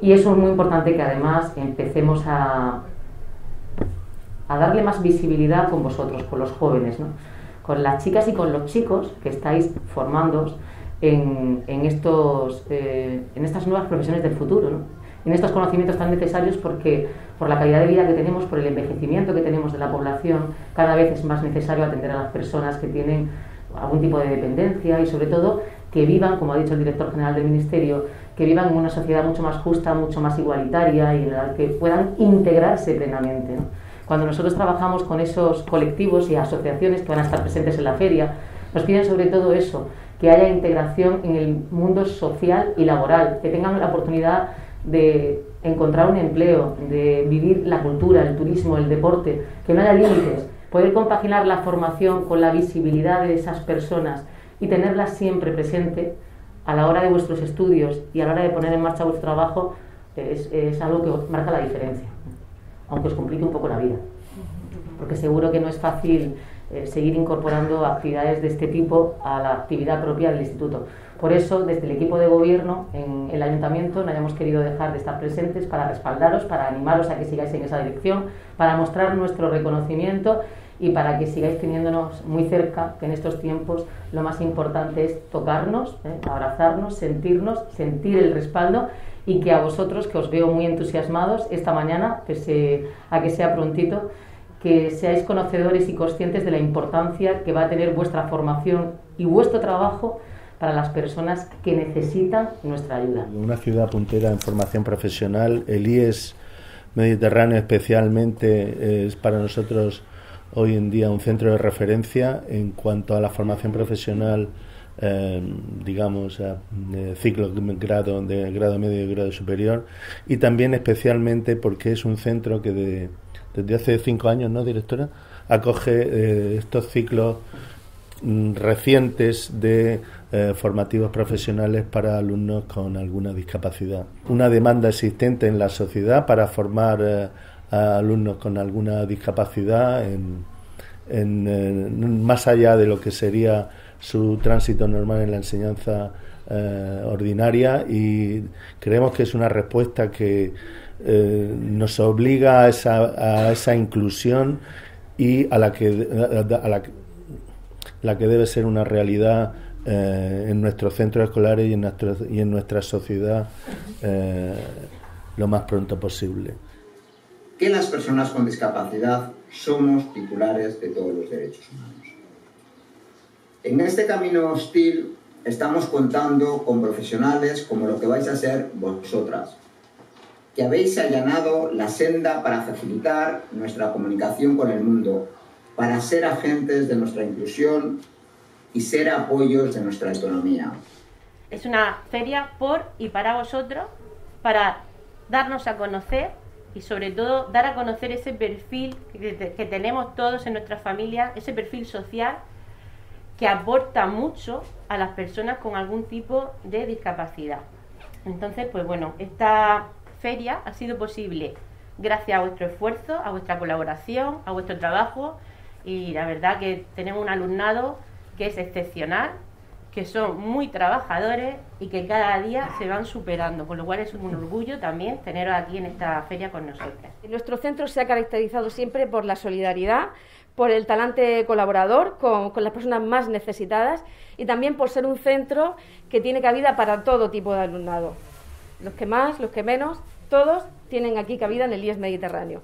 Y eso es muy importante, que además empecemos a darle más visibilidad con vosotros, con los jóvenes, ¿no? Con las chicas y con los chicos que estáis formándoos en estas nuevas profesiones del futuro, ¿no? En estos conocimientos tan necesarios, porque por la calidad de vida que tenemos, por el envejecimiento que tenemos de la población, cada vez es más necesario atender a las personas que tienen algún tipo de dependencia y sobre todo que vivan, como ha dicho el director general del Ministerio, que vivan en una sociedad mucho más justa, mucho más igualitaria y en la que puedan integrarse plenamente, ¿no? Cuando nosotros trabajamos con esos colectivos y asociaciones que van a estar presentes en la feria, nos piden sobre todo eso, que haya integración en el mundo social y laboral, que tengan la oportunidad de encontrar un empleo, de vivir la cultura, el turismo, el deporte, que no haya límites, poder compaginar la formación con la visibilidad de esas personas y tenerlas siempre presente a la hora de vuestros estudios y a la hora de poner en marcha vuestro trabajo, es algo que marca la diferencia, aunque os complique un poco la vida, porque seguro que no es fácil seguir incorporando actividades de este tipo a la actividad propia del Instituto. Por eso, desde el equipo de gobierno, en el Ayuntamiento, no hayamos querido dejar de estar presentes para respaldaros, para animaros a que sigáis en esa dirección, para mostrar nuestro reconocimiento y para que sigáis teniéndonos muy cerca, que en estos tiempos lo más importante es tocarnos, abrazarnos, sentirnos, sentir el respaldo, y que a vosotros, que os veo muy entusiasmados esta mañana, pese a que sea prontito, que seáis conocedores y conscientes de la importancia que va a tener vuestra formación y vuestro trabajo para las personas que necesitan nuestra ayuda. Una ciudad puntera en formación profesional, el IES Mediterráneo especialmente es para nosotros hoy en día un centro de referencia en cuanto a la formación profesional, digamos, ciclo de grado medio y grado superior, y también especialmente porque es un centro que desde hace 5 años, ¿no, directora?, acoge estos ciclos recientes de formativos profesionales para alumnos con alguna discapacidad. Una demanda existente en la sociedad para formar a alumnos con alguna discapacidad más allá de lo que sería su tránsito normal en la enseñanza ordinaria, y creemos que es una respuesta que nos obliga a esa inclusión y a la que debe ser una realidad en nuestros centros escolares y en nuestra sociedad lo más pronto posible. Que las personas con discapacidad somos titulares de todos los derechos humanos. En este camino hostil estamos contando con profesionales como lo que vais a ser vosotras, que habéis allanado la senda para facilitar nuestra comunicación con el mundo, para ser agentes de nuestra inclusión y ser apoyos de nuestra autonomía. Es una feria por y para vosotros, para darnos a conocer y sobre todo dar a conocer ese perfil que tenemos todos en nuestra familia, ese perfil social que aporta mucho a las personas con algún tipo de discapacidad. Entonces, pues bueno, esta feria ha sido posible gracias a vuestro esfuerzo, a vuestra colaboración, a vuestro trabajo, y la verdad que tenemos un alumnado que es excepcional, que son muy trabajadores y que cada día se van superando, con lo cual es un orgullo también teneros aquí en esta feria con nosotras. Nuestro centro se ha caracterizado siempre por la solidaridad, por el talante colaborador con las personas más necesitadas, y también por ser un centro que tiene cabida para todo tipo de alumnado. Los que más, los que menos, todos tienen aquí cabida en el IES Mediterráneo.